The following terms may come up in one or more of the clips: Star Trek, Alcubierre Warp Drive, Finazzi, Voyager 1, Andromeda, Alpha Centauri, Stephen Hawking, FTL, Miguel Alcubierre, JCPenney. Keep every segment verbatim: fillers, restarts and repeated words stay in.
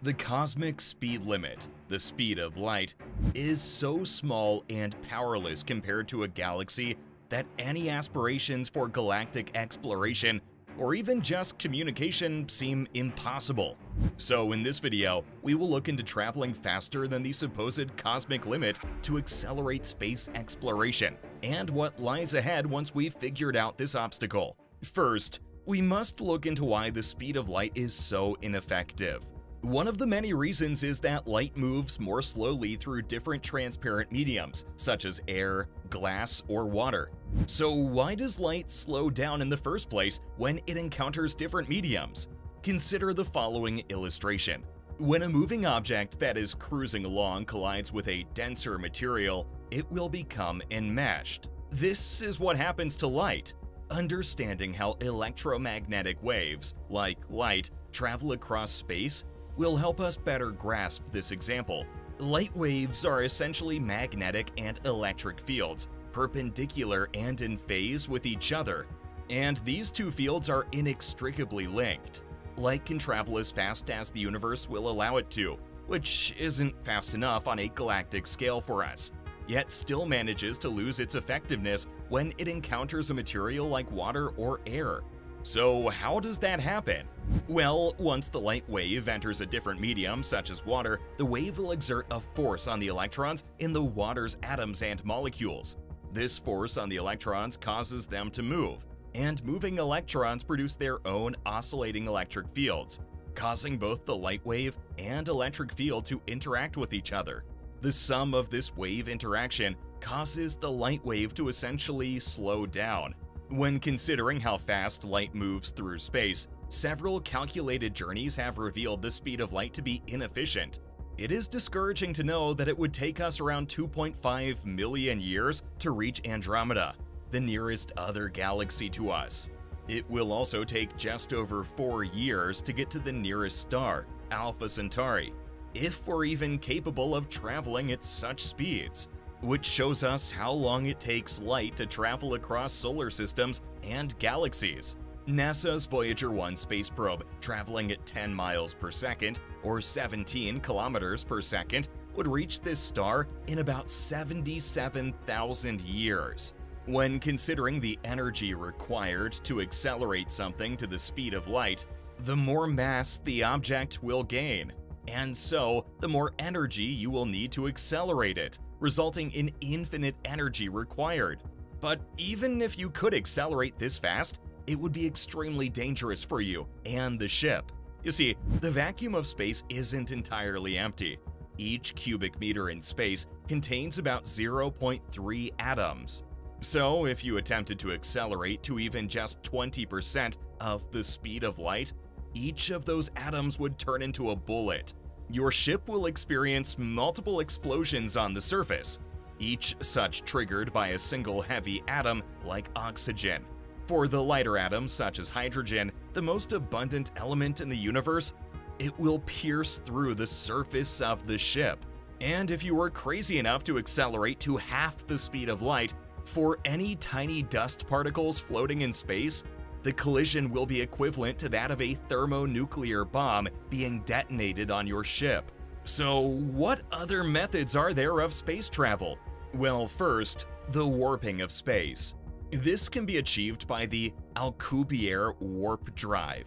The cosmic speed limit, the speed of light, is so small and powerless compared to a galaxy that any aspirations for galactic exploration or even just communication seem impossible. So in this video, we will look into traveling faster than the supposed cosmic limit to accelerate space exploration and what lies ahead once we've figured out this obstacle. First, we must look into why the speed of light is so ineffective. One of the many reasons is that light moves more slowly through different transparent mediums, such as air, glass, or water. So why does light slow down in the first place when it encounters different mediums? Consider the following illustration. When a moving object that is cruising along collides with a denser material, it will become enmeshed. This is what happens to light. Understanding how electromagnetic waves, like light, travel across space will help us better grasp this example. Light waves are essentially magnetic and electric fields, perpendicular and in phase with each other, and these two fields are inextricably linked. Light can travel as fast as the universe will allow it to, which isn't fast enough on a galactic scale for us, yet still manages to lose its effectiveness when it encounters a material like water or air. So how does that happen? Well, once the light wave enters a different medium, such as water, the wave will exert a force on the electrons in the water's atoms and molecules. This force on the electrons causes them to move, and moving electrons produce their own oscillating electric fields, causing both the light wave and electric field to interact with each other. The sum of this wave interaction causes the light wave to essentially slow down. When considering how fast light moves through space, several calculated journeys have revealed the speed of light to be inefficient. It is discouraging to know that it would take us around two point five million years to reach Andromeda, the nearest other galaxy to us. It will also take just over four years to get to the nearest star, Alpha Centauri, if we're even capable of traveling at such speeds, which shows us how long it takes light to travel across solar systems and galaxies. NASA's Voyager one space probe, traveling at ten miles per second or seventeen kilometers per second, would reach this star in about seventy-seven thousand years. When considering the energy required to accelerate something to the speed of light, the more mass the object will gain, and so the more energy you will need to accelerate it, resulting in infinite energy required. But even if you could accelerate this fast, it would be extremely dangerous for you and the ship. You see, the vacuum of space isn't entirely empty. Each cubic meter in space contains about zero point three atoms. So if you attempted to accelerate to even just twenty percent of the speed of light, each of those atoms would turn into a bullet. Your ship will experience multiple explosions on the surface, each such triggered by a single heavy atom like oxygen. For the lighter atoms, such as hydrogen, the most abundant element in the universe, it will pierce through the surface of the ship. And if you were crazy enough to accelerate to half the speed of light, for any tiny dust particles floating in space, the collision will be equivalent to that of a thermonuclear bomb being detonated on your ship. So what other methods are there of space travel? Well, first, the warping of space. This can be achieved by the Alcubierre Warp Drive.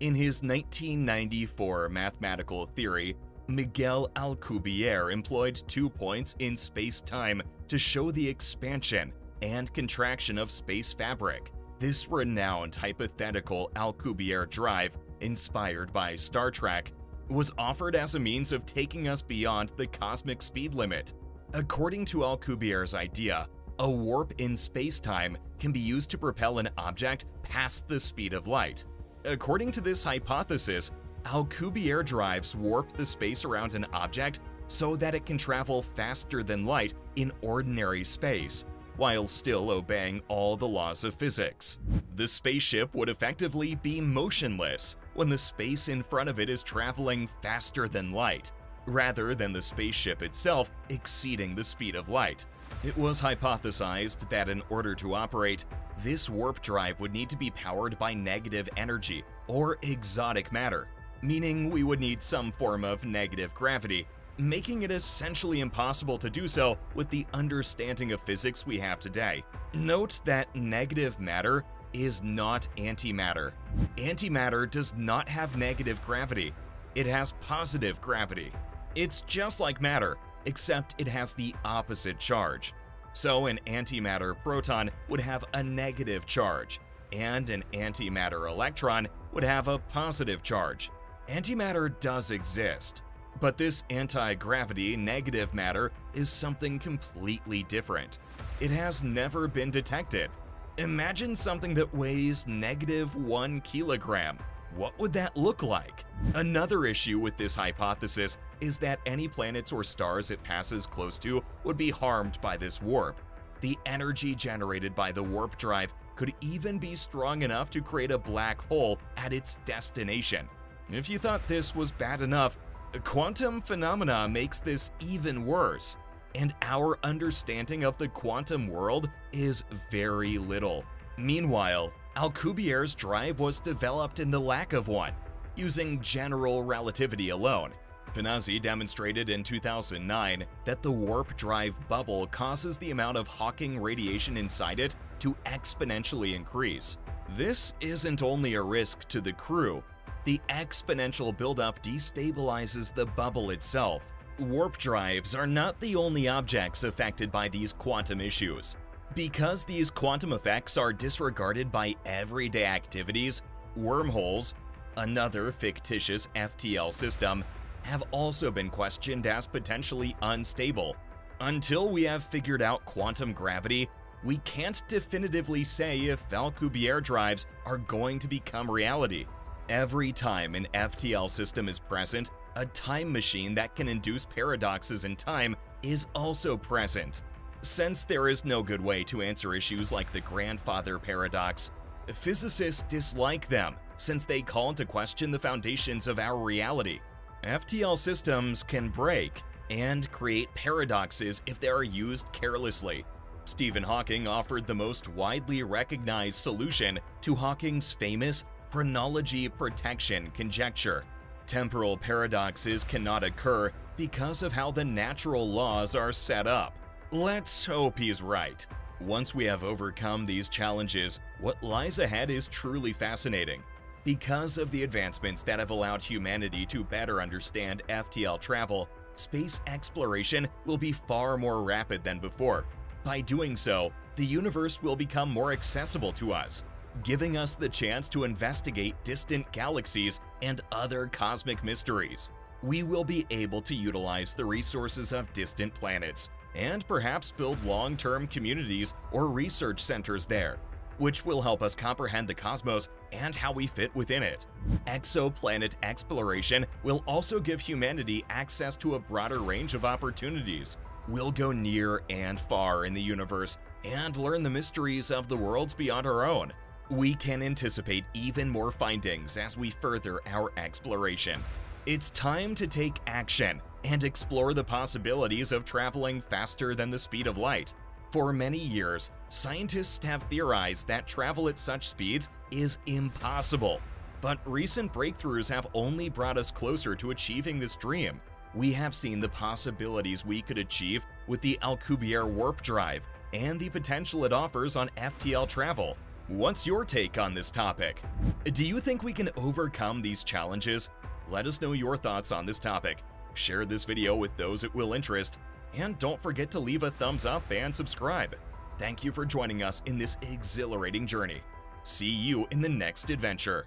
In his nineteen ninety-four mathematical theory, Miguel Alcubierre employed two points in space-time to show the expansion and contraction of space fabric. This renowned hypothetical Alcubierre drive, inspired by Star Trek, was offered as a means of taking us beyond the cosmic speed limit. According to Alcubierre's idea, a warp in space-time can be used to propel an object past the speed of light. According to this hypothesis, Alcubierre drives warp the space around an object so that it can travel faster than light in ordinary space, while still obeying all the laws of physics. The spaceship would effectively be motionless when the space in front of it is traveling faster than light, rather than the spaceship itself exceeding the speed of light. It was hypothesized that in order to operate, this warp drive would need to be powered by negative energy or exotic matter. meaning we would need some form of negative gravity, making it essentially impossible to do so with the understanding of physics we have today. Note that negative matter is not antimatter. Antimatter does not have negative gravity. It has positive gravity. It's just like matter, except it has the opposite charge. So an antimatter proton would have a negative charge, and an antimatter electron would have a positive charge. Antimatter does exist, but this anti-gravity negative matter is something completely different. It has never been detected. Imagine something that weighs negative one kilogram. What would that look like? Another issue with this hypothesis is that any planets or stars it passes close to would be harmed by this warp. The energy generated by the warp drive could even be strong enough to create a black hole at its destination. If you thought this was bad enough, quantum phenomena makes this even worse. And our understanding of the quantum world is very little. Meanwhile, Alcubierre's drive was developed in the lack of one, using general relativity alone. Finazzi demonstrated in two thousand nine that the warp drive bubble causes the amount of Hawking radiation inside it to exponentially increase. This isn't only a risk to the crew. The exponential buildup destabilizes the bubble itself. Warp drives are not the only objects affected by these quantum issues. Because these quantum effects are disregarded by everyday activities, wormholes, another fictitious F T L system, have also been questioned as potentially unstable. Until we have figured out quantum gravity, we can't definitively say if Alcubierre drives are going to become reality. Every time an F T L system is present, a time machine that can induce paradoxes in time is also present. Since there is no good way to answer issues like the grandfather paradox, physicists dislike them since they call into question the foundations of our reality. F T L systems can break and create paradoxes if they are used carelessly. Stephen Hawking offered the most widely recognized solution to Hawking's famous phrenology protection conjecture. Temporal paradoxes cannot occur because of how the natural laws are set up. Let's hope he's right. Once we have overcome these challenges, what lies ahead is truly fascinating. Because of the advancements that have allowed humanity to better understand F T L travel, space exploration will be far more rapid than before. By doing so, the universe will become more accessible to us, giving us the chance to investigate distant galaxies and other cosmic mysteries. We will be able to utilize the resources of distant planets and perhaps build long-term communities or research centers there, which will help us comprehend the cosmos and how we fit within it. Exoplanet exploration will also give humanity access to a broader range of opportunities. We'll go near and far in the universe and learn the mysteries of the worlds beyond our own. We can anticipate even more findings as we further our exploration. It's time to take action and explore the possibilities of traveling faster than the speed of light. For many years, scientists have theorized that travel at such speeds is impossible. But recent breakthroughs have only brought us closer to achieving this dream. We have seen the possibilities we could achieve with the Alcubierre warp drive and the potential it offers on F T L travel. What's your take on this topic? Do you think we can overcome these challenges? Let us know your thoughts on this topic. Share this video with those it will interest, and don't forget to leave a thumbs up and subscribe. Thank you for joining us in this exhilarating journey. See you in the next adventure.